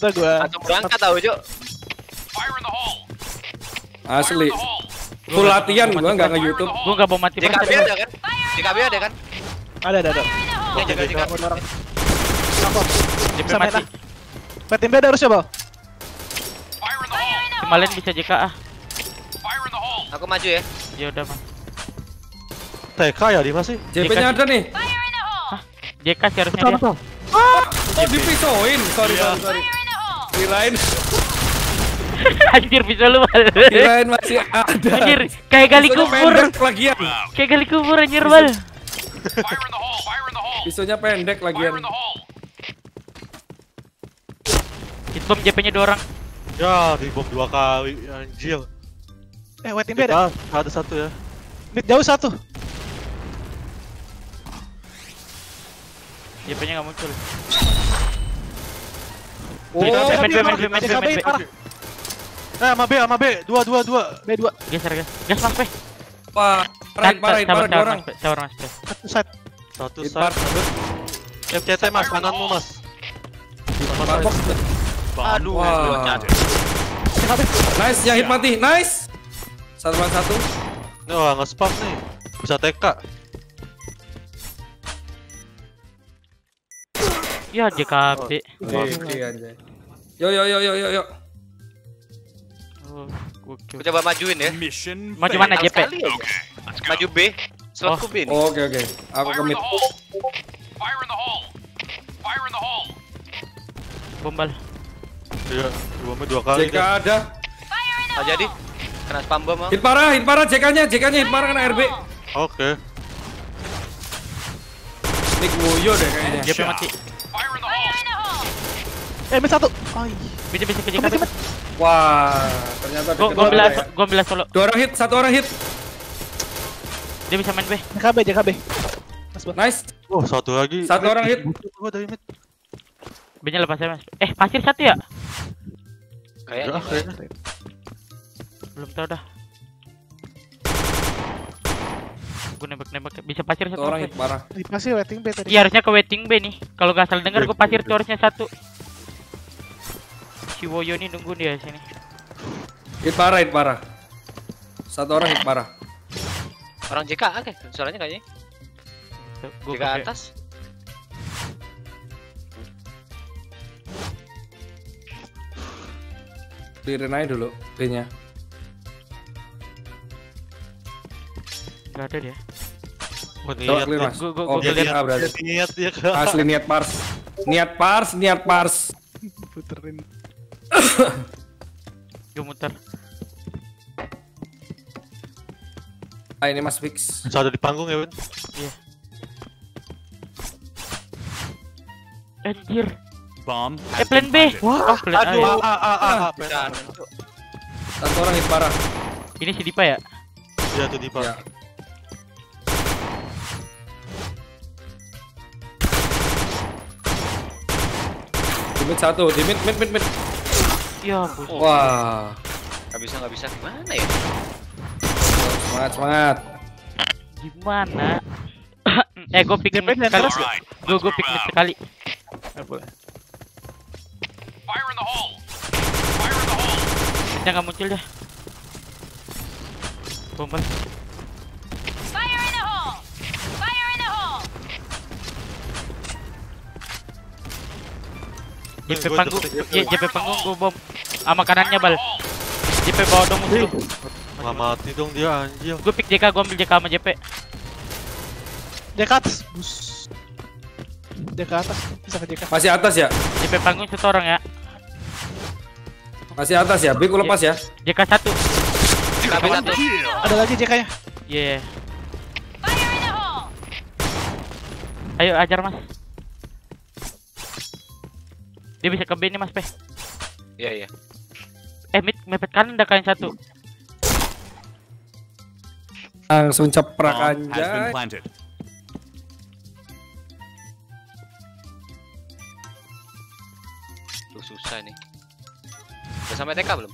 kita gua. Atau berangkat tahu, Cuk. Asli. Full latihan gua enggak nge-YouTube. Gua enggak mau mati. JKB ada kan? JKB ada kan? Ada. Ya jaga JKB orang. Support. JKB mati. Petim B harusnya, Bang. Kemarin bisa JKA. Aku maju ya. Ya udah, Bang. TK ya di mana sih? JP-nya ada nih. Hah? JK sih harusnya dia. Ah, oh, dipisoin. Sorry. Kirain. Anjir, pisau lu. Kirain masih ada. Anjir, kayak gali kubur. Kayak gali kubur anjir, Bal. Pisaunya pendek lagian. Hitbom JP-nya 2 orang. Ya, dibom 2 kali anjir. Waiting B ada. Ada satu ya. Mid jauh satu. JP-nya nggak muncul. Oh, JP parah. Sama B, dua. B2. Geser, Mas P. Wah, parah orang. Tower Mas P. Satu set. FCT Mas, kananmu Mas. Aduh, nice, ya hit mati, nice. Satu. Wah, nge-spam nih. Bisa TK. Ya JKB. Oke aja. Yo. Gua coba majuin ya. Maju mana JP? Maju B. Slot ku B. Oke. Aku commit. Fire in the hole. Bombal. Iya, bomnya 2 kali. JK ada. Enggak jadi. Kena spam bom. Hit parah JK-nya hit parah kena RB. Oke. Ini goyo deh kayaknya. JP mati. B1. Oi. Bisa ke JKB. Wah, ternyata gua ambil solo. 2 orang hit, 1 orang hit. Dia bisa main B. JKB. Nice. Oh, satu lagi. 1 orang hit. Gua dari mid. B-nya lepas ya, Mas. Pasir 1 ya? Kayaknya. Belum tahu dah. Gue nembak bisa pasir 1 orang hit parah. Pasir waiting B tadi. Iya, harusnya ke waiting B nih. Kalau enggak salah dengar gua pasir tuh harusnya 1. Si Woyo ini nunggu dia sini. Hit parah. 1 orang hit parah. Orang JK oke, suaranya kayaknya. JK atas. Clearin aja dulu B-nya. Enggak ada dia. Gua lihat. Asli niat pars. Puterin. Gue muter. Ini Mas fix. Bisa ada di panggung ya, Win? Iya. Anjir. Bom. Plan B. Wah, plan A. Aduh. Satu orang hit parah. Ini si Dipa ya? Iya, tuh Dipa. Ya. Dimit 1, dimit. Ya, oh, wah, nggak bisa gimana ya? Semangat. Gimana? Gue pikir mid sekali. Gue pikir mid sekali. Boleh. Fire in the hole. Dia nggak muncul deh. Bomber. Fire in the hole. JP panggung gue bom. Sama kanannya Bal. JP bawa dong musuh. Nggak mati dong dia anjir. Gue pick JK, gue ambil JK sama JP. JK atas, bisa ke JK. Masih atas ya? JP panggung 1 orang ya. Masih atas ya, B ku lepas ya. JK 1. JK 1. Ada lagi JK-nya. Iya. Ayo ajar Mas. Dia bisa ke B ini Mas P. Iya. Mid mepet kanan ada kain 1. Langsung ceprak aja. Tuh susah nih. Udah sampai TK belum?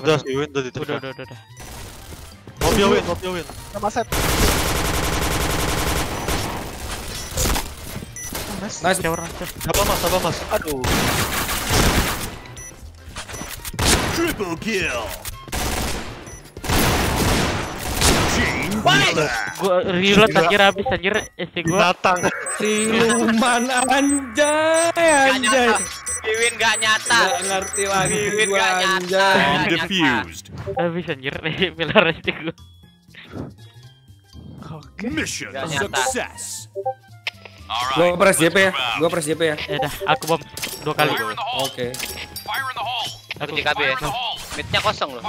Udah sih Win, udah di TK. Udah. Mobil Win. Sama set. Nice. Apa mas? Aduh. Triple kill. Gue reload anjir habis anjir isi gue. Datang siluman anjay. Kiwin gak nyata. Gak ngerti lagi. Kiwin gak nyata. Habis anjir nih pilar isi gue. Mission success. Gue press JP ya. Yaudah aku bom 2 kali. Oke. Aku JKB ya. Midnya kosong loh.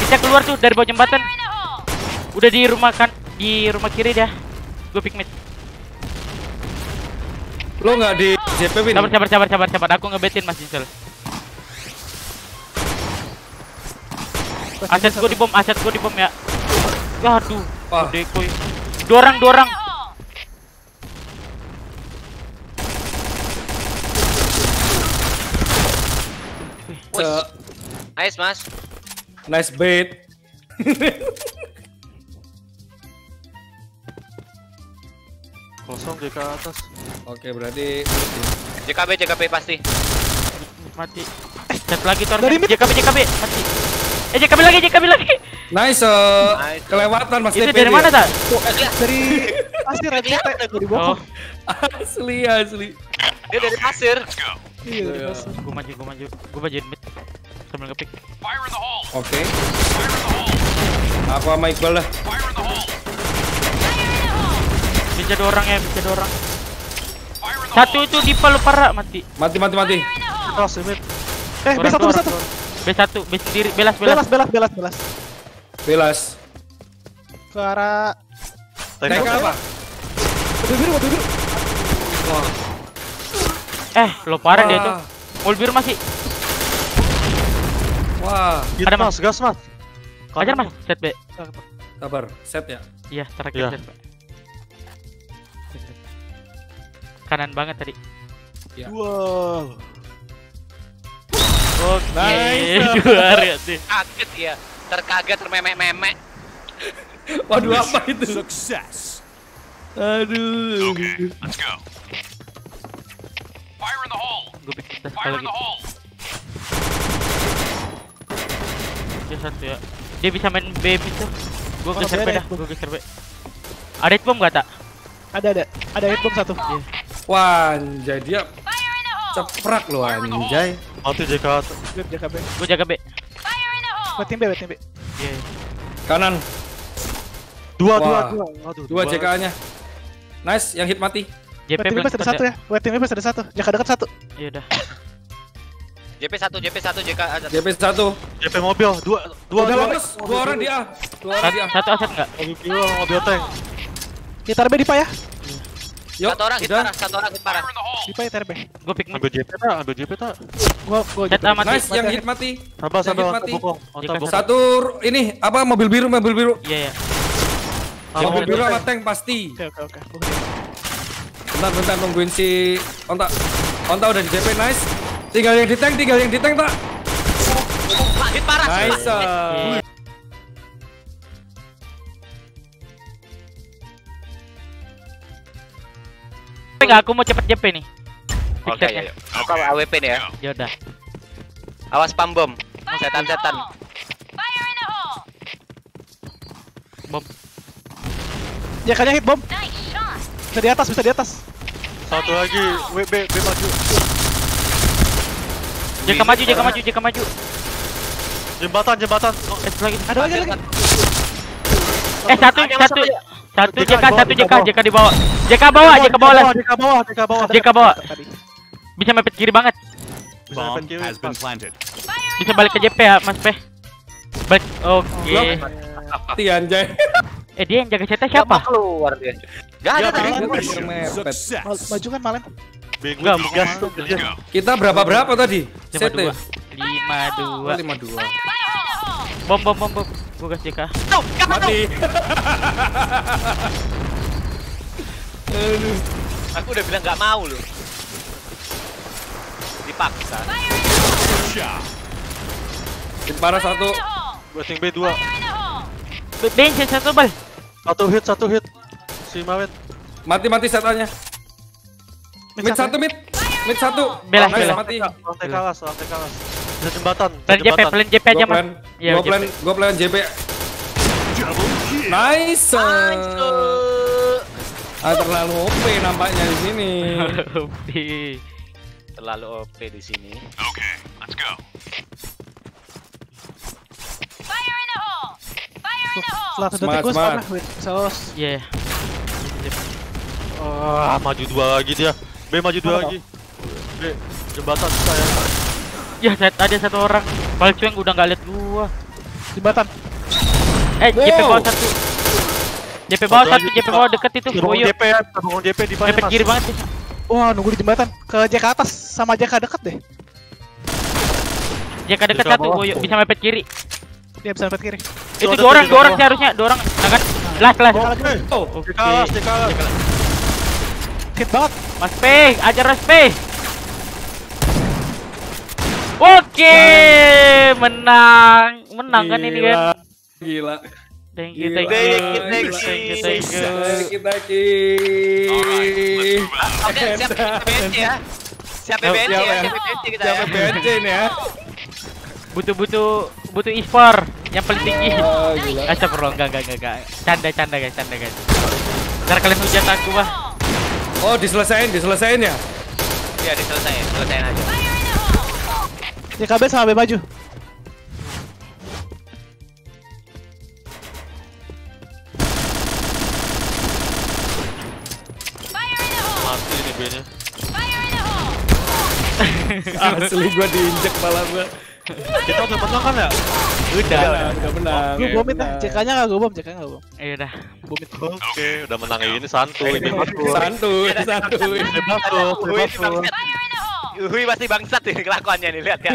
Kita keluar tuh dari bawah jembatan. Udah di rumah kan, di rumah kiri dah. Gue pick mid. Lo nggak di JP Win? Sabar. Aku ngebetin Mas Insel. Aset gue di bom ya. Waduh, dekoy. Dua orang. Nice Mas. Nice bait. Kosong JK atas. Oke, berarti JKB pasti. Mati. Step lagi tornya. JKB mati. JKB lagi. Nice. Kelewatan Mas TP. Itu dari mana ta? Dari pasir aja dari bawah. Asli. Dia dari pasir. Iya. Gua maju. Sambil ngepick. Oke. Aku sama Iqbal lah. Bisa dua orang. Satu itu di palu parah mati. Cross limit. B1. B sendiri belas. Ke arah tank apa? Mobil biru. Lo parah dia tuh. Mobil biru masih. Wah, ada Mas gas Mas. Kajar Mas, set B. Sabar, set ya. Iya, terakhir set B. Kanan banget tadi. Ya. Wow. Oke. Nice. Juara sih. Kaget ya. Terkaget termemek-memek. Waduh apa itu? Sukses. Aduh. Okay, let's go. Fire in the hole. Gue pikir kita sekali lagi. Dia satu ya. Dia bisa main B itu. Gue geser B dah. Ada hit bomb gak tak? Ada hit bomb satu. Yeah. Wah, anjay dia ceprak loh anjay. Mati JKB. Gua jaga B. Tim B. Yeah. Kanan. Dua JK-nya. Nice, yang hit mati. JP bebas ada satu ya. Tim bebas ada satu. JK dekat satu. Iya udah. JP 1, JK ada. JP 1. JP mobil 2. Dua orang di A. Satu aset enggak? Mobil tank. Kita RB di PA ya. Satu orang hit parah. Dipa hit RB. Gua pick ambil JP tak. Gua hit mati. Nice, yang hit mati. Sabar bokong. Satu ini apa mobil biru. Iya. Mobil biru sama tank pasti. Oke. Bentar nungguin si Onta. Onta udah di JP, nice. Tinggal yang di tank tak. Hit parah. Nice. Enggak, aku mau cepet JP nih. Oke, ya. Aku AWP nih ya. Ya udah. Awas spam bom. Setan. Fire in the hole. Bom. Ya kayaknya hit bom. Bisa di atas. Satu lagi B maju. JK maju. Jembatan. Ada lagi. Satu JK di bawah. JK bawah. Bisa mepet kiri banget. Bisa balik ke JP ya, Mas P. Balik. Oke. Mati anjay. Dia yang jaga CT siapa? Keluar dia. Enggak ada tadi. Maju kan malam. Enggak gas tuh. Kita berapa tadi? CT 52. Bom. Gua gas JK. Mati. Aduh. Aku udah bilang nggak mau loh. Dipaksa. Tim parah 1. Gua tim B 2. Bensin 1 bal. Satu hit. Si Mawet. Mati setannya. Mid 1. Bela. Mati. Lantai kalas. Ada jembatan. Plan JP aja mas. Gue plan JP. Nice. Ah, terlalu OP nampaknya di sini. Terlalu OP di sini. Oke, let's go. Fire in the hole. Fire in the hole. Smart. Saus. Yeah. Ah, maju dua lagi dia. B maju dua lagi. B jembatan saya. Ya, ada satu orang. Balik cueng udah nggak lihat gua. Jembatan. JP bawah satu. JP bawah satu. JP bawah dekat itu. Boyo. JP di mana? JP kiri banget. Wah, nunggu di jembatan. Ke JK atas sama JK dekat deh. JK dekat satu. Boyo bisa mepet kiri. Dia bisa mepet kiri. Itu dua orang sih harusnya. Dua orang. Last. Oke. Sakit banget Mas P, ajar Mas P. Oke, menang kan ini kan? Gila. Thank you. Butuh e-sport yang paling tinggi. Enggak. Canda guys. Ntar kalian hujat aku mah. Oh, diselesain ya? Iya, diselesain aja. JKB sama B maju. Mati ini B-nya. Asli gua diinjek kepala gua. Kita udah menang kan ya? Udah menang. Lu bomit dah, JK-nya enggak gua bom, Iya udah. Bomit. Oke, udah menang ini santuy. Santuy. Uhuy pasti bangsat ini kelakuannya nih, lihat kan.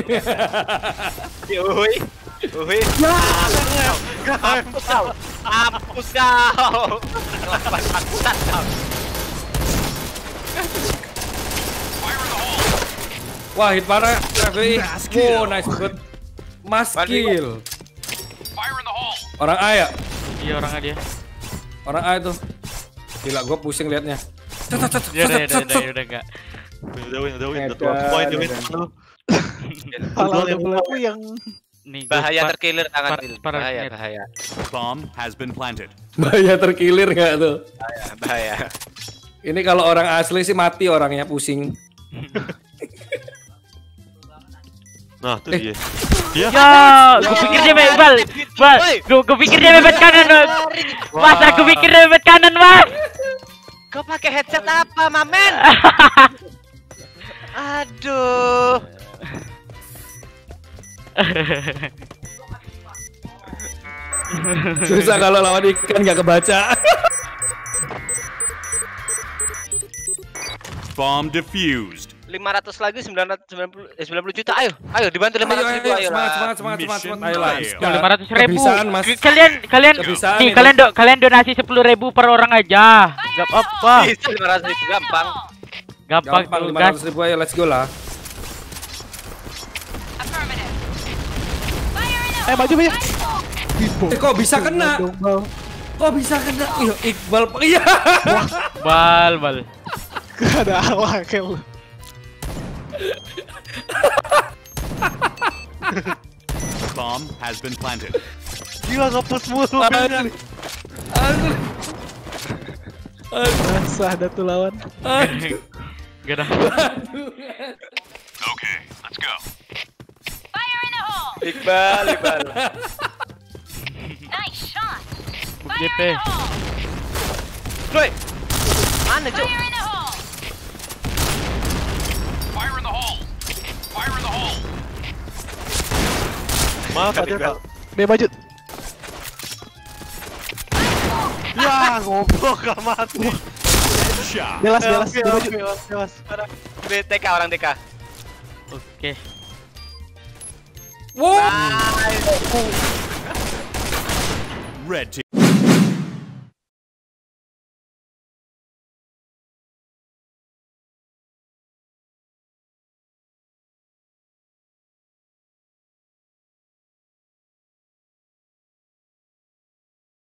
Uhuy. Hapus kau. Bangsat kau. Wah, hit parah. Wow, nice good. Maskil. Orang A ya? Iya, orang A dia. Orang A itu. Gila, gua pusing liatnya. Udah enggak. Udah win. Bahaya terkilir tangan kill. Bahaya. Bomb has been planted. Bahaya terkilir enggak tuh? Bahaya. Ini kalau orang asli sih mati orangnya, pusing. Nah, tuh dia. Gua pikir dia bebas. Gua pikir dia bebas kanan. Mas, aku pikir dia bebas kanan, Mas. Kau pakai headset apa, Mamen? Aduh. Susah kalau lawan ikan enggak kebaca. Bomb defused. 500 lagi 990 juta. Ayo dibantu 500 ribu. Ayo semangat. 500 ribu. Kalian donasi 10 ribu per orang aja. Gak apa. 500 ribu gampang. 500 ribu ayo, let's go lah. Maju banyak. Kok bisa kena? Iya Iqbal. Iya. Bal. Gak ada awak kel. Bomb has been planted. Gila ngepus mulu. Aduh. Ada tuh lawan. Gak ada. Oke, let's go. Fire in the hole. Iqbal. Nice shot. JP. Woi. Mana Jo? Fire in the hole. Maaf ada. B maju. Wah, goblok gak mati. Jelas. Jelas. BTK orang TK. Oke. Wow. Red.